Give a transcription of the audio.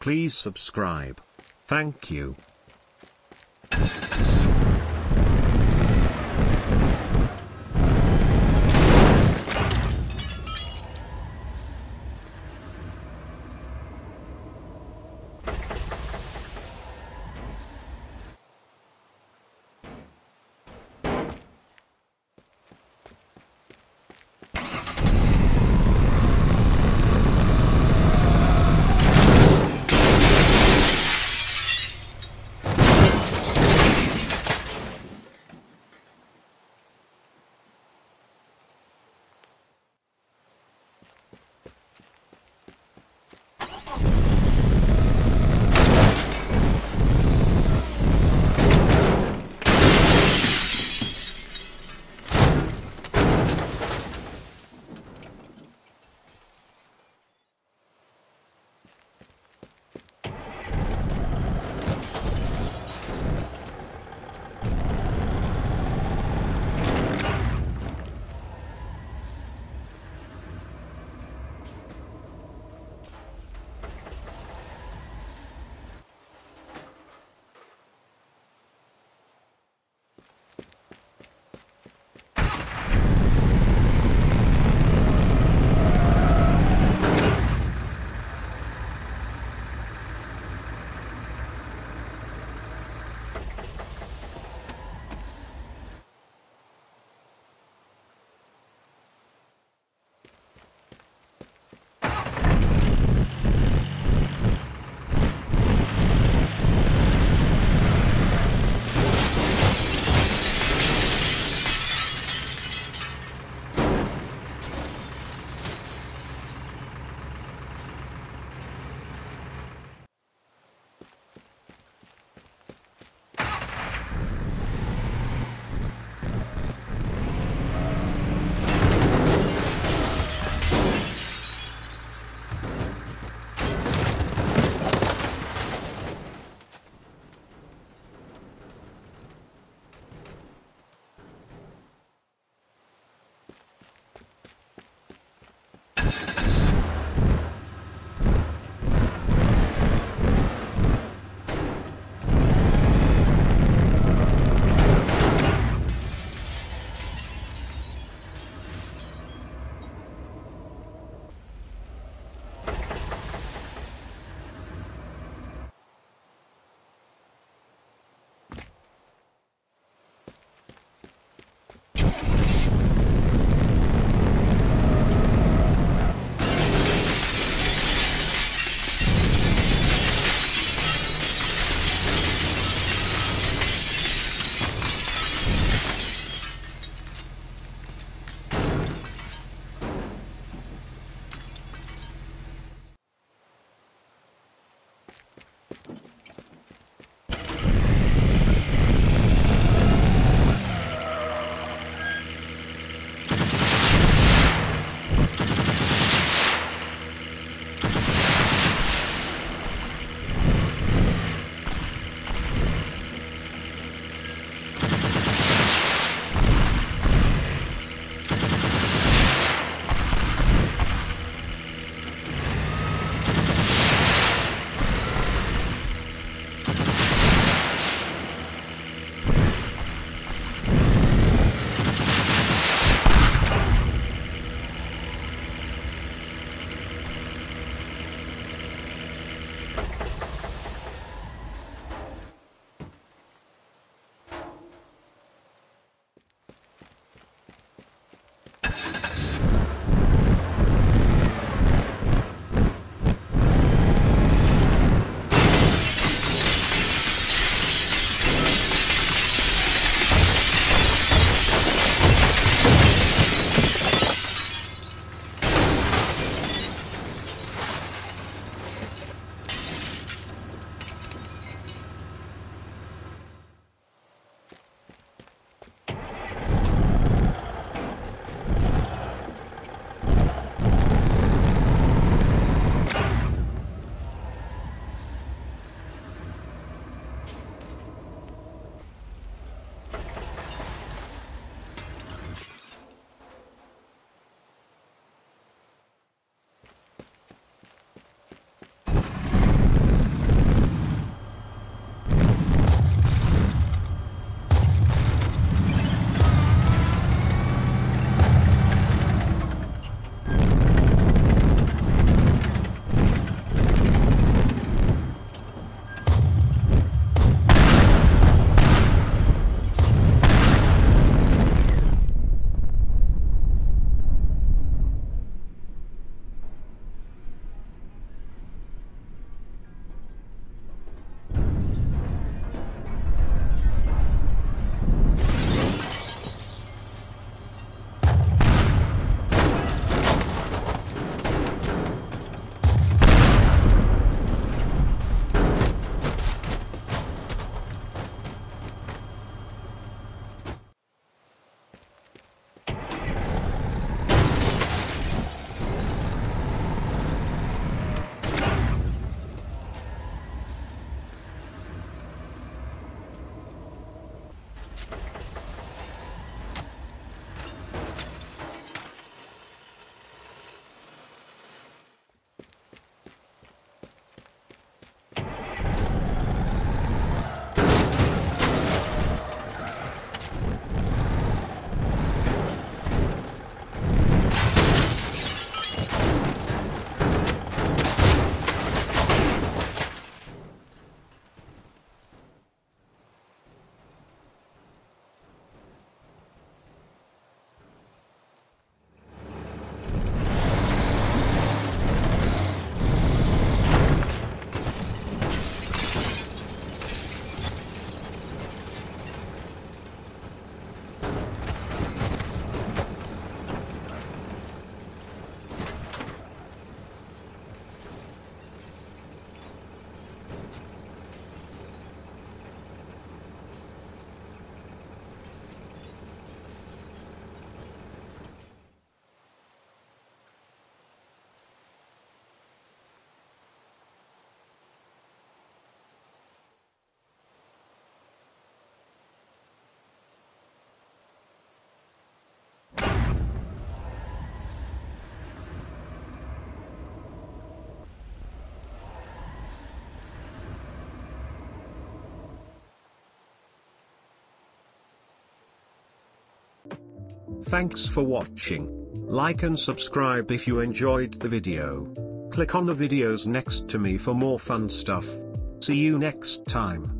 Please subscribe. Thank you. Thanks for watching. Like and subscribe if you enjoyed the video. Click on the videos next to me for more fun stuff. See you next time.